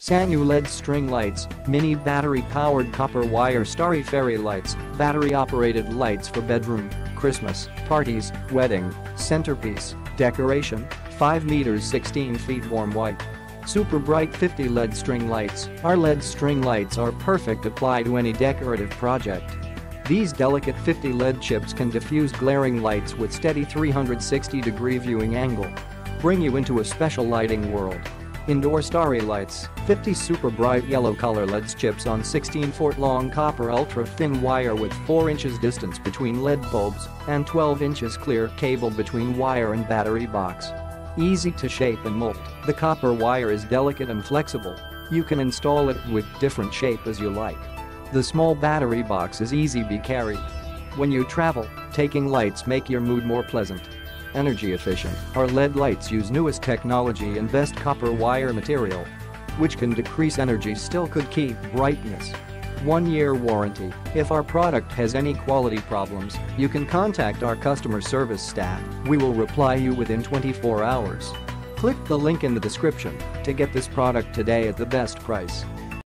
Sanniu LED string lights, mini battery-powered copper wire starry fairy lights, battery-operated lights for bedroom, Christmas, parties, wedding, centerpiece, decoration, 5 meters 16 feet warm white. Super bright 50 LED string lights. Our LED string lights are perfect applied to any decorative project. These delicate 50 LED chips can diffuse glaring lights with steady 360-degree viewing angle. Bring you into a special lighting world. Indoor starry lights, 50 super bright yellow color LED chips on 16-foot long copper ultra-thin wire with 4 inches distance between LED bulbs and 12 inches clear cable between wire and battery box. Easy to shape and mold, the copper wire is delicate and flexible. You can install it with different shape as you like. The small battery box is easy to be carried. When you travel, taking lights make your mood more pleasant. Energy efficient, our LED lights use newest technology and best copper wire material, which can decrease energy still could keep brightness. 1-year warranty, if our product has any quality problems, you can contact our customer service staff, we will reply you within 24 hours. Click the link in the description to get this product today at the best price.